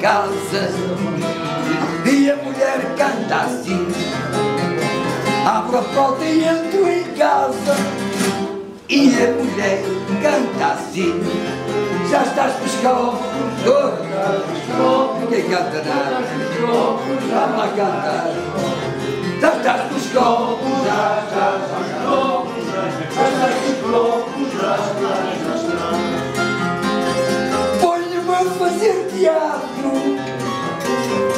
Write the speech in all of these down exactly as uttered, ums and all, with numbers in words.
casa e a mulher canta assim: abro a porta e entro em casa e a mulher canta assim: já estás pescado, ninguém canta nada, já vai cantar, já estás pescado, já estás pescado, já estás pescado. Fazer teatro,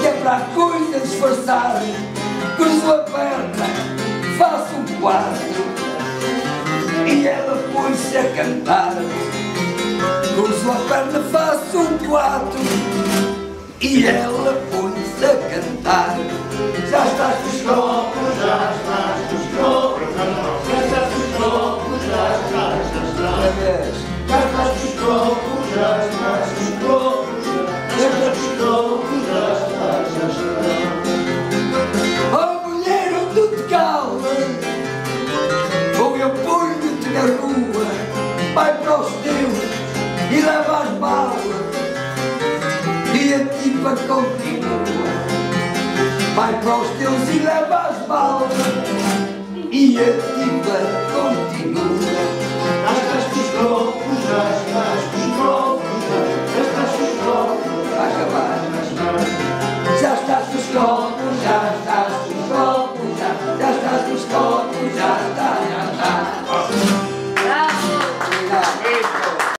que é para a coisa disfarçar. Cruzo a perna, faço um quadro e ela pôs-se a cantar. Cruzo a perna, faço um quadro e ela pôs-se a cantar. Já estás nos copos, já estás nos copos, já estás nos copos, já estás nos copos, já estás nos copos, já estás nos copos. Oh mulher, onde te calas, ou eu ponho-te na rua. Vai para os teus e leva as balas, e a tipa continua. Vai para os teus e leva as balas, e a tipa continua. Já estás com os copos, já estás com os copos, já estás com os copos, vai acabar. Já estás nos copos, já estás nos copos, já, já estás nos copos, já está, já está. Bravo! Obrigado.